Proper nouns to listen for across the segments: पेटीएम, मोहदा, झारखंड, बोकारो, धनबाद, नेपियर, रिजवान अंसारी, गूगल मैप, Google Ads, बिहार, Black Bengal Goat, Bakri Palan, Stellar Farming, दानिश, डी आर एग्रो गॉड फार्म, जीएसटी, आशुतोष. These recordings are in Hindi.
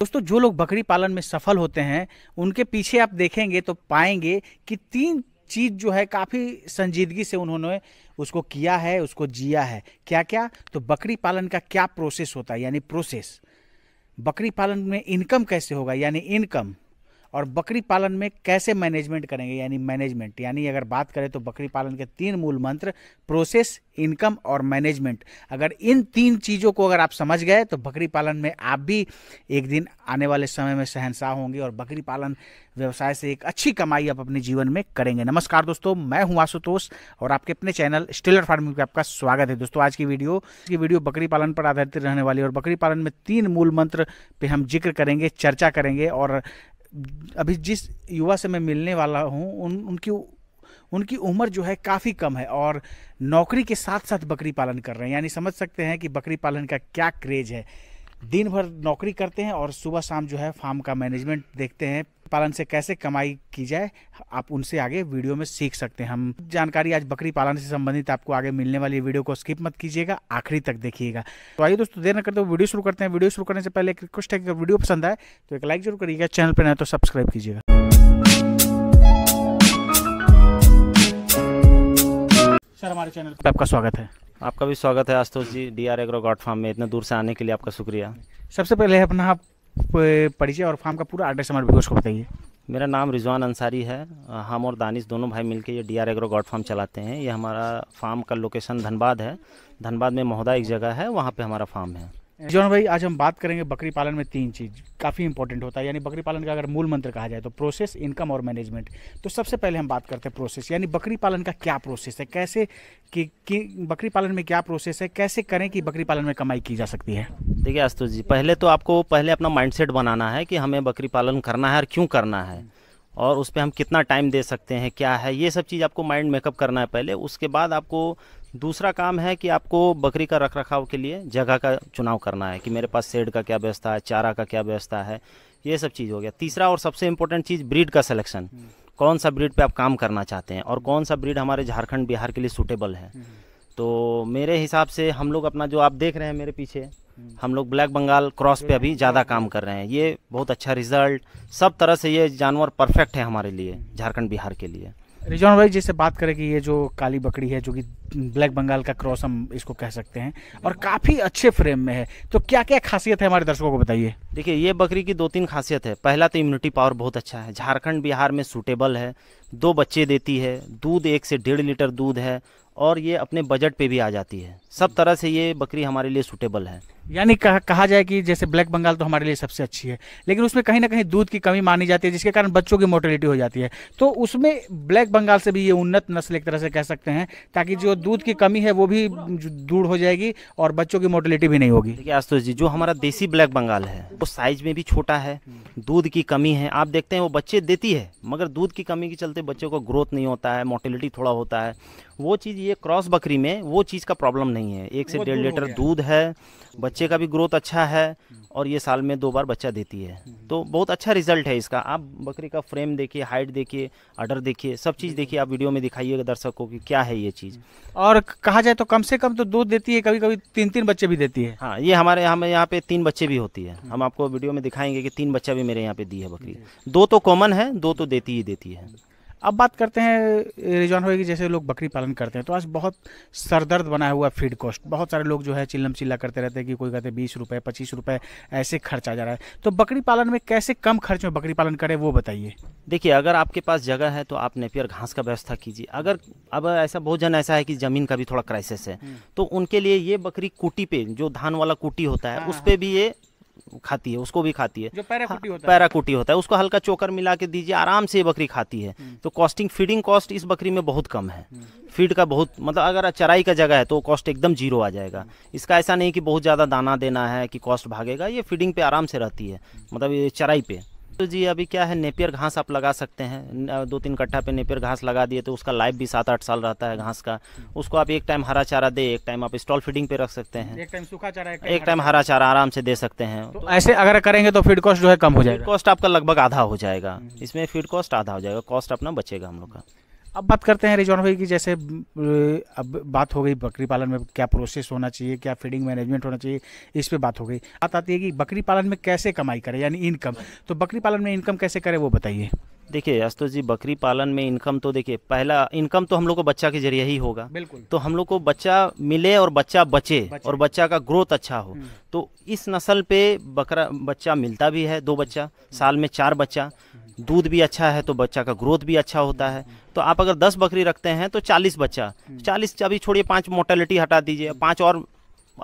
दोस्तों जो लोग बकरी पालन में सफल होते हैं उनके पीछे आप देखेंगे तो पाएंगे कि तीन चीज़ जो है काफ़ी संजीदगी से उन्होंने उसको किया है, उसको जिया है। क्या क्या? तो बकरी पालन का क्या प्रोसेस होता है, यानी प्रोसेस, बकरी पालन में इनकम कैसे होगा यानी इनकम, और बकरी पालन में कैसे मैनेजमेंट करेंगे यानी मैनेजमेंट। यानी अगर बात करें तो बकरी पालन के तीन मूल मंत्र प्रोसेस, इनकम और मैनेजमेंट। अगर इन तीन चीज़ों को अगर आप समझ गए तो बकरी पालन में आप भी एक दिन आने वाले समय में शहंशाह होंगे और बकरी पालन व्यवसाय से एक अच्छी कमाई आप अपने जीवन में करेंगे। नमस्कार दोस्तों, मैं हूं आशुतोष और आपके अपने चैनल स्टेलर फार्मिंग पे आपका स्वागत है। दोस्तों आज की वीडियो बकरी पालन पर आधारित रहने वाली और बकरी पालन में तीन मूल मंत्र पे हम जिक्र करेंगे, चर्चा करेंगे। और अभी जिस युवा से मैं मिलने वाला हूं उनकी उम्र जो है काफ़ी कम है और नौकरी के साथ साथ बकरी पालन कर रहे हैं, यानी समझ सकते हैं कि बकरी पालन का क्या क्रेज है। दिन भर नौकरी करते हैं और सुबह शाम जो है फार्म का मैनेजमेंट देखते हैं। पालन से कैसे कमाई की जाए आप उनसे आगे वीडियो में सीख सकते हैं। हम जानकारी आज बकरी पालन से संबंधित आपको आगे मिलने वाली वीडियो को स्किप मत कीजिएगा, आखिरी तक देखिएगा। तो आइए दोस्तों देर न करते हुए वीडियो शुरू करते हैं। वीडियो शुरू करने से पहले एक रिक्वेस्ट है कि अगर वीडियो पसंद आए तो एक लाइक जरूर करिएगा, चैनल पर नए तो सब्सक्राइब कीजिएगा। सर हमारे चैनल पर आपका स्वागत है। आपका भी स्वागत है आशुतोष ji, डी आर एग्रो गॉड फार्म में इतने दूर से आने के लिए आपका शुक्रिया। सबसे पहले अपना आप परिचय और फार्म का पूरा एड्रेस हमारे व्यूअर्स को बताइए। मेरा नाम रिजवान अंसारी है। हम और दानिश दोनों भाई मिलकर ये डी आर एग्रो गॉड फार्म चलाते हैं। ये हमारा फार्म का लोकेशन धनबाद है। धनबाद में महोदा एक जगह है, वहाँ पर हमारा फार्म है। रिजवान भाई आज हम बात करेंगे बकरी पालन में तीन चीज़ काफ़ी इंपॉर्टेंट होता है, यानी बकरी पालन का अगर मूल मंत्र कहा जाए तो प्रोसेस, इनकम और मैनेजमेंट। तो सबसे पहले हम बात करते हैं प्रोसेस, यानी बकरी पालन का क्या प्रोसेस है, कैसे कि बकरी पालन में क्या प्रोसेस है, कैसे करें कि बकरी पालन में कमाई की जा सकती है। देखिए आशुतोष जी, पहले आपको अपना माइंडसेट बनाना है कि हमें बकरी पालन करना है और क्यों करना है और उस पर हम कितना टाइम दे सकते हैं, क्या है, ये सब चीज़ आपको माइंड मेकअप करना है पहले। उसके बाद आपको दूसरा काम है कि आपको बकरी का रखरखाव के लिए जगह का चुनाव करना है कि मेरे पास शेड का क्या व्यवस्था है, चारा का क्या व्यवस्था है, ये सब चीज़ हो गया। तीसरा और सबसे इम्पोर्टेंट चीज़ ब्रीड का सिलेक्शन, कौन सा ब्रीड पे आप काम करना चाहते हैं और कौन सा ब्रीड हमारे झारखंड बिहार के लिए सूटेबल है। तो मेरे हिसाब से हम लोग अपना जो आप देख रहे हैं मेरे पीछे, हम लोग ब्लैक बंगाल क्रॉस पे अभी ज़्यादा काम कर रहे हैं। ये बहुत अच्छा रिजल्ट, सब तरह से ये जानवर परफेक्ट है हमारे लिए, झारखंड बिहार के लिए। रिजवान भाई जैसे बात करें कि ये जो काली बकरी है जो कि ब्लैक बंगाल का क्रॉस हम इसको कह सकते हैं और काफ़ी अच्छे फ्रेम में है, तो क्या क्या खासियत है हमारे दर्शकों को बताइए। देखिए ये बकरी की दो तीन खासियत है। पहला तो इम्यूनिटी पावर बहुत अच्छा है, झारखंड बिहार में सूटेबल है, दो बच्चे देती है, दूध 1 से 1.5 लीटर दूध है और ये अपने बजट पे भी आ जाती है। सब तरह से ये बकरी हमारे लिए सूटेबल है। यानी कहा जाए कि जैसे ब्लैक बंगाल तो हमारे लिए सबसे अच्छी है, लेकिन उसमें कहीं ना कहीं दूध की कमी मानी जाती है जिसके कारण बच्चों की मोर्टेलिटी हो जाती है, तो उसमें ब्लैक बंगाल से भी ये उन्नत नस्ल एक तरह से कह सकते हैं, ताकि जो दूध की कमी है वो भी दूर हो जाएगी और बच्चों की मोर्टेलिटी भी नहीं होगी। देखिए आशुतोष जी, जो हमारा देसी ब्लैक बंगाल है वो साइज में भी छोटा है, दूध की कमी है, आप देखते हैं वो बच्चे देती है मगर दूध की कमी के चलते बच्चों को ग्रोथ नहीं होता है, मोर्टेलिटी थोड़ा होता है। वो चीज़ ये क्रॉस बकरी में वो चीज़ का प्रॉब्लम नहीं है, 1 से 1.5 लीटर दूध है, बच्चे का भी ग्रोथ अच्छा है और ये साल में 2 बार बच्चा देती है, तो बहुत अच्छा रिजल्ट है इसका। आप बकरी का फ्रेम देखिए, हाइट देखिए, अडर देखिए, सब चीज़ देखिए, आप वीडियो में दिखाइएगा दर्शकों की क्या है ये चीज़। और कहा जाए तो कम से कम तो दूध देती है, कभी कभी 3-3 बच्चे भी देती है। हाँ, ये हमारे यहाँ पे 3 बच्चे भी होती है, हम आपको वीडियो में दिखाएंगे कि 3 बच्चा भी मेरे यहाँ पे दी है बकरी। 2 तो कॉमन है, 2 तो देती है। अब बात करते हैं रिजवान भाई की जैसे लोग बकरी पालन करते हैं तो आज बहुत सरदर्द बना हुआ फीड कॉस्ट, बहुत सारे लोग जो है चिल्लम चिल्ला करते रहते हैं कि कोई कहते हैं 20 रुपये 25 रुपये ऐसे खर्चा जा रहा है, तो बकरी पालन में कैसे कम खर्च में बकरी पालन करें वो बताइए। देखिए अगर आपके पास जगह है तो आप नेपियर घास का व्यवस्था कीजिए। अगर अब ऐसा बहुत जन ऐसा है कि ज़मीन का भी थोड़ा क्राइसिस है तो उनके लिए ये बकरी कुटी पे जो धान वाला कुटी होता है उस पर भी ये खाती है, उसको भी खाती है, जो पैराकुटी होता है उसको हल्का चोकर मिला के दीजिए, आराम से ये बकरी खाती है। तो कॉस्टिंग, फीडिंग कॉस्ट इस बकरी में बहुत कम है, फीड का बहुत मतलब अगर चराई का जगह है तो कॉस्ट एकदम जीरो आ जाएगा इसका। ऐसा नहीं कि बहुत ज़्यादा दाना देना है कि कॉस्ट भागेगा, ये फीडिंग पे आराम से रहती है, मतलब ये चराई पे। तो जी अभी क्या है, नेपियर घास आप लगा सकते हैं, 2-3 कट्ठा पे नेपियर घास लगा दिए तो उसका लाइफ भी 7-8 साल रहता है घास का। उसको आप 1 टाइम हरा चारा दे, 1 टाइम आप स्टॉल फीडिंग पे रख सकते हैं, 1 टाइम सूखा चारा, 1 टाइम हरा चारा आराम से दे सकते हैं। तो ऐसे अगर करेंगे तो फीड कॉस्ट जो है कम हो जाएगा, फीड कॉस्ट आपका लगभग आधा हो जाएगा, इसमें फीड कॉस्ट आधा हो जाएगा, कॉस्ट अपना बचेगा हम लोग का। अब बात करते हैं रिजवान भाई की, जैसे अब बात हो गई बकरी पालन में क्या प्रोसेस होना चाहिए, क्या फीडिंग मैनेजमेंट होना चाहिए, इस पे बात हो गई। बात आती है कि बकरी पालन में कैसे कमाई करें, यानी इनकम। तो बकरी पालन में इनकम कैसे करें वो बताइए। देखिए आशुतोष जी, बकरी पालन में इनकम, तो देखिए पहला इनकम तो हम लोग को बच्चा के जरिए ही होगा। बिल्कुल। तो हम लोग को बच्चा मिले और बच्चा बचे और बच्चा का ग्रोथ अच्छा हो। तो इस नस्ल पे बकरा बच्चा मिलता भी है, 2 बच्चा साल में 4 बच्चा, दूध भी अच्छा है तो बच्चा का ग्रोथ भी अच्छा होता है। तो आप अगर 10 बकरी रखते हैं तो 40 बच्चा, 40 अभी छोड़िए 5 मोर्टेलिटी हटा दीजिए, 5 और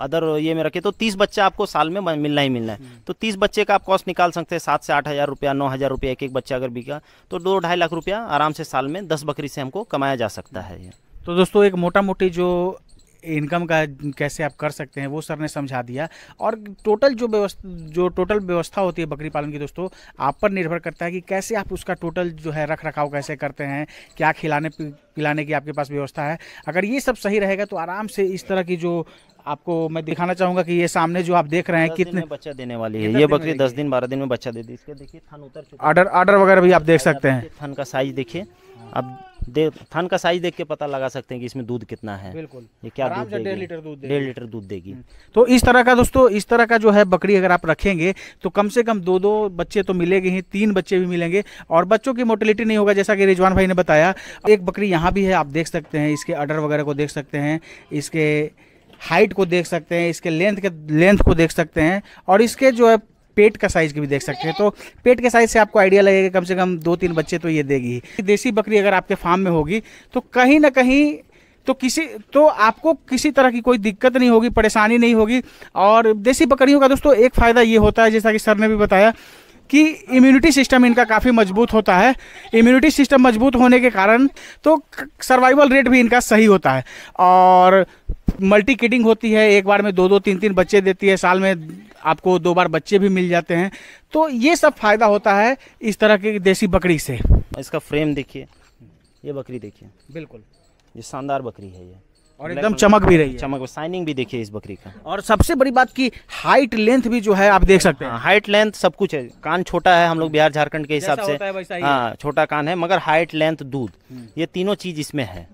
अदर ये में रखे तो 30 बच्चा आपको साल में मिलना ही मिलना है। तो 30 बच्चे का आप कॉस्ट निकाल सकते हैं, 7 से 8 हज़ार रुपया, 9 हज़ार रुपया एक बच्चा अगर बिका तो 2-2.5 लाख रुपया आराम से साल में 10 बकरी से हमको कमाया जा सकता है। तो दोस्तों एक मोटा मोटी जो इनकम का कैसे आप कर सकते हैं वो सर ने समझा दिया। और टोटल जो टोटल व्यवस्था होती है बकरी पालन की दोस्तों, आप पर निर्भर करता है कि कैसे आप उसका टोटल जो है रख रखाव कैसे करते हैं, क्या खिलाने पिलाने की आपके पास व्यवस्था है। अगर ये सब सही रहेगा तो आराम से इस तरह की जो आपको मैं दिखाना चाहूंगा कि ये सामने जो आप देख रहे हैं कितने बच्चा देने वाली है ये बकरी, 10 दिन 12 दिन में बच्चा दे दी। इसके देखिए थन उतर चुका है, आर्डर वगैरह भी आप देख सकते हैं। थन का साइज देखिए, अब थन का साइज देख के पता लगा सकते हैं कि इसमें दूध कितना है। बिल्कुल, ये क्या दूध देगी, 1.5 लीटर दूध देगी। तो इस तरह का दोस्तों, इस तरह का जो है बकरी अगर आप रखेंगे तो कम से कम 2-2 बच्चे तो मिलेंगे ही, 3 बच्चे भी मिलेंगे और बच्चों की मोर्टेलिटी नहीं होगा, जैसा कि रिजवान भाई ने बताया। एक बकरी यहाँ भी है, आप देख सकते हैं, इसके आर्डर वगैरह को देख सकते हैं, इसके हाइट को देख सकते हैं, इसके लेंथ को देख सकते हैं और इसके जो है पेट का साइज की भी देख सकते हैं। तो पेट के साइज से आपको आइडिया लगेगा कम से कम 2-3 बच्चे तो ये देगी। देसी बकरी अगर आपके फार्म में होगी तो कहीं ना कहीं तो आपको किसी तरह की कोई दिक्कत नहीं होगी, परेशानी नहीं होगी। और देसी बकरियों का दोस्तों एक फ़ायदा ये होता है, जैसा कि सर ने भी बताया, कि इम्यूनिटी सिस्टम इनका काफ़ी मजबूत होता है। इम्यूनिटी सिस्टम मजबूत होने के कारण तो सर्वाइवल रेट भी इनका सही होता है और मल्टी किडिंग होती है, एक बार में 2-2, 3-3 बच्चे देती है, साल में आपको 2 बार बच्चे भी मिल जाते हैं। तो ये सब फायदा होता है इस तरह की देसी बकरी से। इसका फ्रेम देखिए, ये बकरी देखिए, बिल्कुल ये शानदार बकरी है ये, और एकदम चमक भी रही है, चमक शाइनिंग भी देखिए इस बकरी का। और सबसे बड़ी बात की हाइट लेंथ भी जो है आप देख सकते हैं। हाइट लेंथ सब कुछ है, कान छोटा है, हम लोग बिहार झारखंड के हिसाब से हाँ छोटा कान है, मगर हाइट लेंथ दूध ये तीनों चीज इसमें है।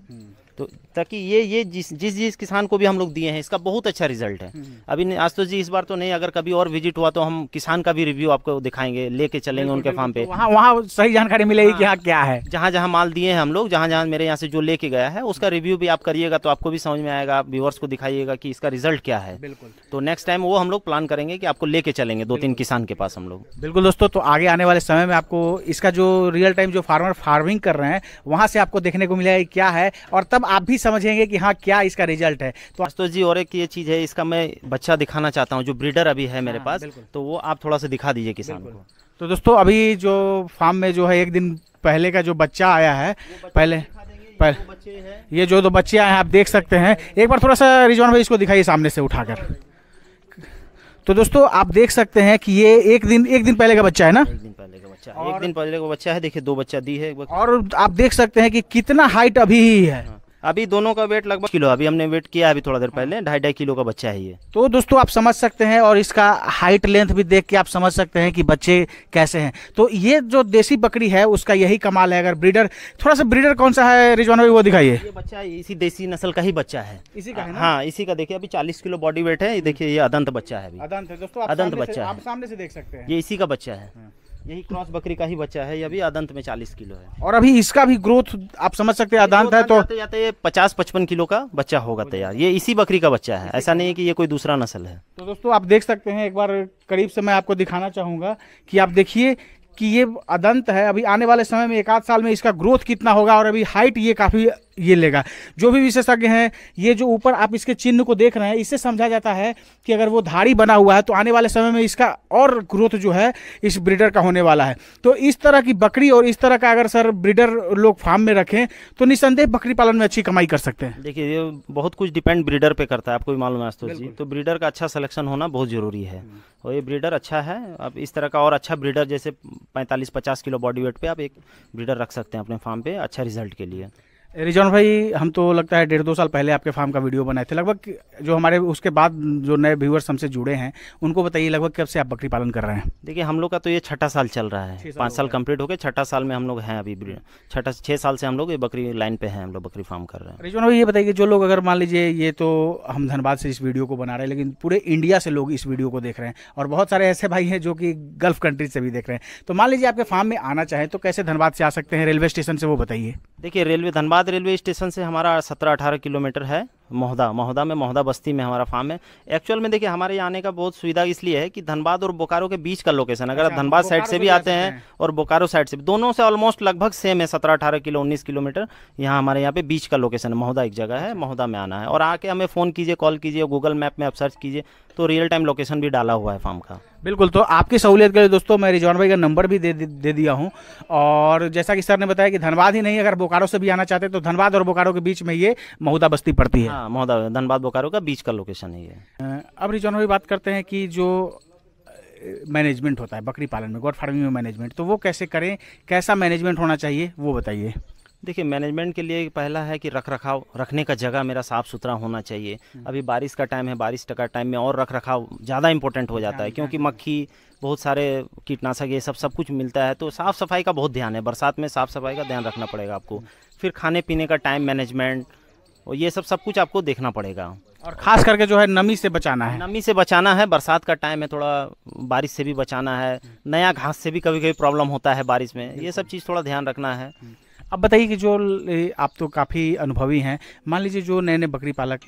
तो ताकि ये जिस किसान को भी हम लोग दिए हैं इसका बहुत अच्छा रिजल्ट है। अभी आशुतोष जी इस बार तो नहीं, अगर कभी और विजिट हुआ तो हम किसान का भी रिव्यू आपको दिखाएंगे, लेके चलेंगे उनके फार्म पे, वहाँ सही जानकारी मिलेगी कि हाँ क्या है। जहाँ जहाँ माल दिए हैं हम लोग, जहाँ जहाँ मेरे यहाँ से जो लेके गया है उसका रिव्यू भी आप करिएगा तो आपको भी समझ में आएगा, आप व्यूअर्स को दिखाइएगा कि इसका रिजल्ट क्या है। बिल्कुल, तो नेक्स्ट टाइम वो हम लोग प्लान करेंगे कि आपको लेके चलेंगे 2-3 किसान के पास हम लोग। बिल्कुल दोस्तों, तो आगे आने वाले समय में आपको इसका जो रियल टाइम जो फार्मर फार्मिंग कर रहे हैं वहाँ से आपको देखने को मिलेगा क्या है, और तब आप भी समझेंगे कि हाँ क्या इसका रिजल्ट है। तो आशुतोष जी और एक ये चीज़ है, इसका मैं बच्चा दिखाना चाहता हूँ, जो ब्रीडर अभी है मेरे पास, तो वो आप थोड़ा सा दिखा दीजिए किसान को। तो दोस्तों अभी जो फार्म में जो है 1 दिन पहले का जो बच्चा आया है, ये जो 2 बच्चे आए हैं आप देख सकते हैं। एक बार थोड़ा सा रिजवान भाई इसको दिखाइए सामने से उठाकर। तो दोस्तों आप देख सकते हैं कि ये एक दिन पहले का बच्चा है ना, 1 दिन पहले का बच्चा है। देखिए 2 बच्चा दी है और आप देख सकते हैं कि कितना हाइट अभी ही है। अभी दोनों का वेट लगभग किलो, अभी हमने वेट किया अभी थोड़ा देर पहले, 2.5-2.5 किलो का बच्चा है ये। तो दोस्तों आप समझ सकते हैं और इसका हाइट लेंथ भी देख के आप समझ सकते हैं कि बच्चे कैसे हैं। तो ये जो देसी बकरी है उसका यही कमाल है। अगर ब्रीडर, थोड़ा सा ब्रीडर कौन सा है रिजवान भाई वो दिखाइए। ये बच्चा इसी देसी नस्ल का ही बच्चा है, इसी का है ना? हाँ इसी का। देखिए अभी 40 किलो बॉडी वेट है। देखिए ये अदंत बच्चा है, अदंत बच्चा, आप सामने से देख सकते हैं ये इसी का बच्चा है, यही क्रॉस बकरी का ही बच्चा है। ये अभी अदंत में 40 किलो है और अभी इसका भी ग्रोथ आप समझ सकते हैं। अदंत है तो जाते 50-55 किलो का बच्चा होगा तैयार। ये इसी बकरी का बच्चा है, ऐसा नहीं है कि ये कोई दूसरा नस्ल है। तो दोस्तों आप देख सकते हैं, एक बार करीब से मैं आपको दिखाना चाहूँगा कि आप देखिए कि ये अदंत है। अभी आने वाले समय में 1-8 साल में इसका ग्रोथ कितना होगा और अभी हाइट ये काफ़ी ये लेगा। जो भी विशेषज्ञ हैं, ये जो ऊपर आप इसके चिन्ह को देख रहे हैं, इससे समझा जाता है कि अगर वो धारी बना हुआ है तो आने वाले समय में इसका और ग्रोथ जो है इस ब्रीडर का होने वाला है। तो इस तरह की बकरी और इस तरह का अगर सर ब्रीडर लोग फार्म में रखें तो निसंदेह बकरी पालन में अच्छी कमाई कर सकते हैं। देखिए ये बहुत कुछ डिपेंड ब्रीडर पर करता है, आपको भी मालूम है आशुतोष जी। तो ब्रीडर का अच्छा सलेक्शन होना बहुत ज़रूरी है और ये ब्रीडर अच्छा है। अब इस तरह का और अच्छा ब्रीडर जैसे 45-50 किलो बॉडी वेट पे आप एक ब्रीडर रख सकते हैं अपने फार्म पे अच्छा रिजल्ट के लिए। रिजवान भाई, हम तो लगता है 1.5-2 साल पहले आपके फार्म का वीडियो बनाए थे लगभग, जो हमारे उसके बाद जो नए व्यूअर्स हमसे जुड़े हैं उनको बताइए लगभग कब से आप बकरी पालन कर रहे हैं। देखिए हम लोग का तो ये 6ठा साल चल रहा है, 5 साल कंप्लीट हो गए, 6ठा साल में हम लोग हैं अभी, 6 साल से हम लोग ये बकरी लाइन पे हैं, हम लोग बकरी फार्म कर रहे हैं। रिजवान भाई ये बताइए, जो लोग अगर मान लीजिए, ये तो हम धनबाद से इस वीडियो को बना रहे हैं लेकिन पूरे इंडिया से लोग इस वीडियो को देख रहे हैं और बहुत सारे ऐसे भाई हैं जो कि गल्फ कंट्री से भी देख रहे हैं, तो मान लीजिए आपके फार्म में आना चाहें तो कैसे धनबाद से आ सकते हैं, रेलवे स्टेशन से वो बताइए। देखिए धनबाद रेलवे स्टेशन से हमारा 17-18 किलोमीटर है, मोहदा में, मोहदा बस्ती में हमारा फार्म है। एक्चुअल में देखिए हमारे यहाँ आने का बहुत सुविधा इसलिए है कि धनबाद और बोकारो के बीच का लोकेशन, अगर धनबाद साइड से भी आते हैं और बोकारो साइड से, दोनों से ऑलमोस्ट लगभग सेम है, 17-18 किलो 19 किलोमीटर यहाँ हमारे यहाँ पे बीच का लोकेशन है। मोहदा एक जगह है, मोहदा में आना है और आके हमें फ़ोन कीजिए, कॉल कीजिए, गूगल मैप में आप सर्च कीजिए तो रियल टाइम लोकेशन भी डाला हुआ है फार्म का। बिल्कुल, तो आपकी सहूलियत के लिए दोस्तों मैं रिजवान भाई का नंबर भी दे दिया हूँ और जैसा कि सर ने बताया कि धनबाद ही नहीं, अगर बोकारो से भी आना चाहते हैं तो धनबाद और बोकारो के बीच में ये मोहदा बस्ती पड़ती है। हाँ, मोहदा, धनबाद बोकारो का बीच का लोकेशन है ये। अब रिजवान भाई बात करते हैं कि जो मैनेजमेंट होता है बकरी पालन में, गॉड फार्मिंग में मैनेजमेंट, तो वो कैसे करें, कैसा मैनेजमेंट होना चाहिए वो बताइए। देखिए मैनेजमेंट के लिए पहला है कि रखरखाव, रखने का जगह मेरा साफ़ सुथरा होना चाहिए। अभी बारिश का टाइम है, बारिश का टाइम में और रखरखाव ज़्यादा इंपॉर्टेंट हो जाता है क्योंकि मक्खी, बहुत सारे कीटनाशक, ये सब कुछ मिलता है, तो साफ़ सफाई का बहुत ध्यान है, बरसात में साफ़ सफाई का ध्यान रखना पड़ेगा आपको। फिर खाने पीने का टाइम मैनेजमेंट और ये सब कुछ आपको देखना पड़ेगा और ख़ास करके जो है नमी से बचाना है, बरसात का टाइम है, थोड़ा बारिश से भी बचाना है, नया घास से भी कभी कभी प्रॉब्लम होता है बारिश में, ये सब चीज़ थोड़ा ध्यान रखना है। अब बताइए कि जो आप तो काफ़ी अनुभवी हैं, मान लीजिए जो नए नए बकरी पालक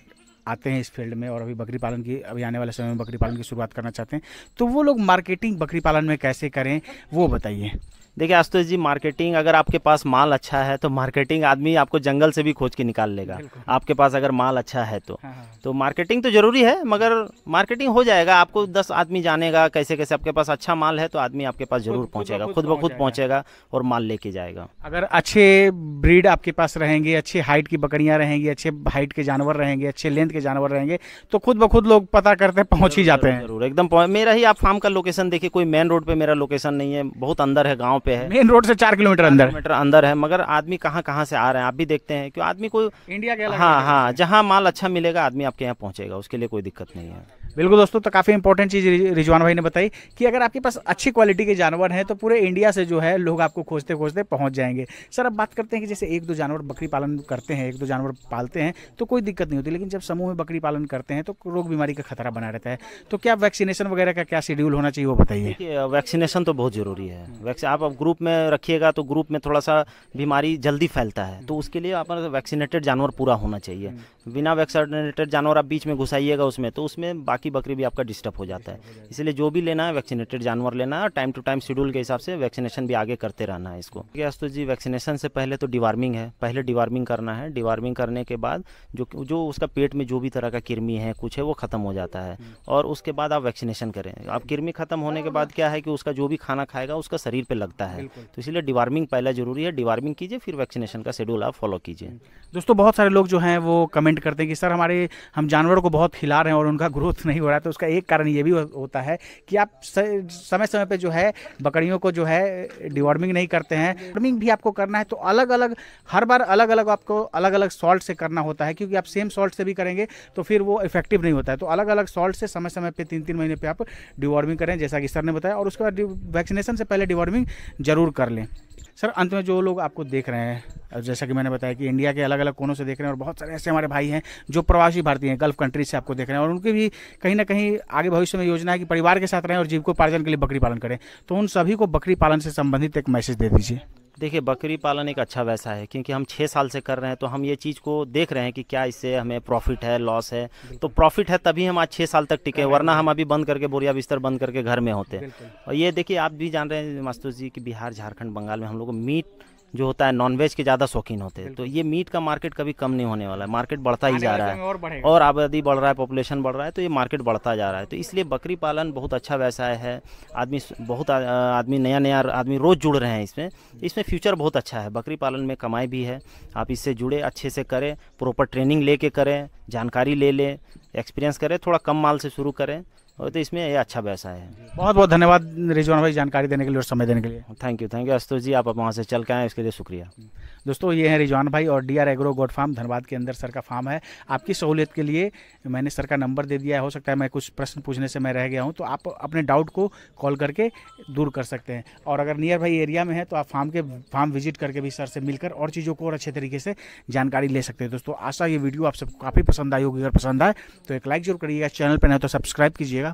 आते हैं इस फील्ड में और अभी बकरी पालन की, अभी आने वाले समय में बकरी पालन की शुरुआत करना चाहते हैं, तो वो लोग मार्केटिंग बकरी पालन में कैसे करें वो बताइए। देखिए आशुतोष जी, मार्केटिंग, अगर आपके पास माल अच्छा है तो मार्केटिंग आदमी आपको जंगल से भी खोज के निकाल लेगा, आपके पास अगर माल अच्छा है तो। तो मार्केटिंग तो ज़रूरी है, मगर मार्केटिंग हो जाएगा, आपको 10 आदमी जानेगा कैसे कैसे, आपके पास अच्छा माल है तो आदमी आपके पास ज़रूर पहुँचेगा, खुद ब खुद पहुँचेगा और माल लेके जाएगा। अगर अच्छे ब्रीड आपके पास रहेंगे, अच्छे हाइट की बकरियाँ रहेंगी, अच्छे हाइट के जानवर रहेंगे, अच्छे लेंथ के जानवर रहेंगे, तो खुद ब खुद लोग पता करते पहुँच ही जाते हैं। ज़रूर, एकदम। मेरा ही आप फार्म का लोकेशन देखिए, कोई मेन रोड पर मेरा लोकेशन नहीं है, बहुत अंदर है, गाँव पे है, मेन रोड से 4 किलोमीटर अंदर है, मगर आदमी कहाँ कहाँ से आ रहे हैं आप भी देखते हैं, क्यों आदमी को इंडिया के, हाँ, जहाँ माल अच्छा मिलेगा आदमी आपके यहाँ पहुँचेगा, उसके लिए कोई दिक्कत नहीं है। बिल्कुल दोस्तों, तो काफ़ी इंपॉर्टेंट चीज़ रिजवान भाई ने बताई कि अगर आपके पास अच्छी क्वालिटी के जानवर हैं तो पूरे इंडिया से जो है लोग आपको खोजते खोजते पहुंच जाएंगे। सर अब बात करते हैं कि जैसे 1-2 जानवर बकरी पालन करते हैं, 1-2 जानवर पालते हैं तो कोई दिक्कत नहीं होती, लेकिन जब समूह में बकरी पालन करते हैं तो रोग बीमारी का खतरा बना रहता है, तो क्या वैक्सीनेशन वगैरह का क्या शेड्यूल होना चाहिए वो बताइए। वैक्सीनेशन तो बहुत ज़रूरी है, आप ग्रुप में रखिएगा तो ग्रुप में थोड़ा सा बीमारी जल्दी फैलता है, तो उसके लिए आप वैक्सीनेटेड जानवर पूरा होना चाहिए। बिना वैक्सीनेटेड जानवर आप बीच में घुसाइएगा उसमें, तो उसमें बाकी बकरी भी आपका डिस्टर्ब हो जाता है, इसलिए जो भी लेना है वैक्सीनेटेड जानवर लेना है, टाइम टू टाइम शेड्यूल के हिसाब से वैक्सीनेशन भी आगे करते रहना है इसको। तो जी वैक्सीनेशन से पहले तो डिवार्मिंग है, पहले डिवार्मिंग करना है, डिवार्मिंग करने के बाद जो उसका पेट में जो भी तरह का कृमि है कुछ है वो खत्म हो जाता है और उसके बाद आप वैक्सीनेशन करें। आप कृमि खत्म होने के बाद क्या है कि उसका जो भी खाना खाएगा उसका शरीर पर लगता है, तो इसलिए डिवार्मिंग पहला जरूरी है, डिवार्मिंग कीजिए फिर वैक्सीनेशन का शेड्यूल आप फॉलो कीजिए। दोस्तों बहुत सारे लोग जो हैं वो कमेंट करते हैं कि सर हम जानवर को बहुत खिला रहे हैं और उनका ग्रोथ नहीं हो रहा है, तो उसका एक कारण ये भी होता है कि आप समय समय पे जो है बकरियों को जो है डिवॉर्मिंग नहीं करते हैं। डिवॉर्मिंग भी आपको करना है तो हर बार अलग अलग आपको अलग सॉल्ट से करना होता है, क्योंकि आप सेम सॉल्ट से भी करेंगे तो फिर वो इफेक्टिव नहीं होता है, तो अलग अलग सॉल्ट से समय समय पे 3-3 महीने पे आप डिवॉर्मिंग करें जैसा कि सर ने बताया, और उसके बाद वैक्सीनेशन से पहले डिवॉर्मिंग जरूर कर लें। सर अंत में जो लोग आपको देख रहे हैं, जैसा कि मैंने बताया कि इंडिया के अलग अलग कोनों से देख रहे हैं और बहुत सारे ऐसे हमारे भाई हैं जो प्रवासी भारतीय हैं, गल्फ कंट्री से आपको देख रहे हैं और उनकी भी कहीं ना कहीं आगे भविष्य में योजना है कि परिवार के साथ रहें और जीविकोपार्जन के लिए बकरी पालन करें, तो उन सभी को बकरी पालन से संबंधित एक मैसेज दे दीजिए। देखिए बकरी पालन एक अच्छा व्यवसाय है, क्योंकि हम 6 साल से कर रहे हैं तो हम ये चीज़ को देख रहे हैं कि क्या इससे हमें प्रॉफिट है, लॉस है, तो प्रॉफिट है तभी हम आज 6 साल तक टिके, वरना हम अभी बंद करके बोरिया बिस्तर बंद करके घर में होते। और ये देखिए आप भी जान रहे हैं मास्टर जी कि बिहार, झारखंड, बंगाल में हम लोग मीट जो होता है नॉनवेज के ज़्यादा शौकीन होते हैं, तो ये मीट का मार्केट कभी कम नहीं होने वाला है, मार्केट बढ़ता ही जा रहा है और आबादी बढ़ रहा है, पॉपुलेशन बढ़ रहा है, तो ये मार्केट बढ़ता जा रहा है, तो इसलिए बकरी पालन बहुत अच्छा व्यवसाय है। बहुत आदमी नया आदमी रोज़ जुड़ रहे हैं इसमें फ्यूचर बहुत अच्छा है, बकरी पालन में कमाई भी है, आप इससे जुड़े, अच्छे से करें, प्रॉपर ट्रेनिंग ले कर करें, जानकारी ले लें, एक्सपीरियंस करें, थोड़ा कम माल से शुरू करें और तो इसमें ये अच्छा व्यवसाय है। बहुत बहुत धन्यवाद रिजवान भाई जानकारी देने के लिए और समय देने के लिए। थैंक यू आशुतोष जी, आप वहाँ से चल के आए इसके लिए शुक्रिया। दोस्तों ये हैं रिजवान भाई और डी आर एग्रो गॉड फार्म धनबाद के अंदर सर का फार्म है। आपकी सहूलियत के लिए मैंने सर का नंबर दे दिया है, हो सकता है मैं कुछ प्रश्न पूछने से मैं रह गया हूँ तो आप अपने डाउट को कॉल करके दूर कर सकते हैं। और अगर नियर भाई एरिया में है तो आप फार्म विजिट करके भी सर से मिलकर और चीज़ों को और अच्छे तरीके से जानकारी ले सकते हैं। दोस्तों आशा ये वीडियो आप सबको काफ़ी पसंद आई होगी, अगर पसंद आए तो एक लाइक जरूर करिएगा, चैनल पर नहीं तो सब्सक्राइब कीजिएगा।